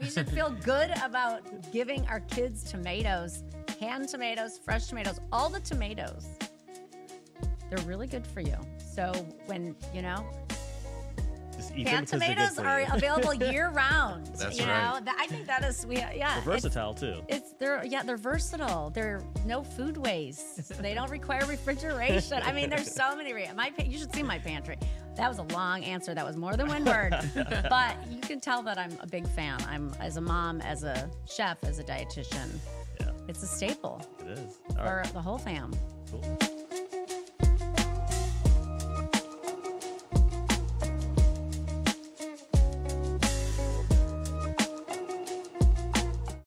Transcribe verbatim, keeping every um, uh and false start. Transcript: We should feel good about giving our kids tomatoes, canned tomatoes, fresh tomatoes, all the tomatoes. They're really good for you. So when, you know, just eat canned them tomatoes are available year round. That's you right. know, I think that is, we, yeah. They're versatile it's, too. It's, they're, yeah, they're versatile. They're no food waste. They don't require refrigeration. I mean, there's so many, my, you should see my pantry. That was a long answer. That was more than one word. But you can tell that I'm a big fan. I'm, as a mom, as a chef, as a dietitian. Yeah. It's a staple. It is. All for right. the whole fam. Cool.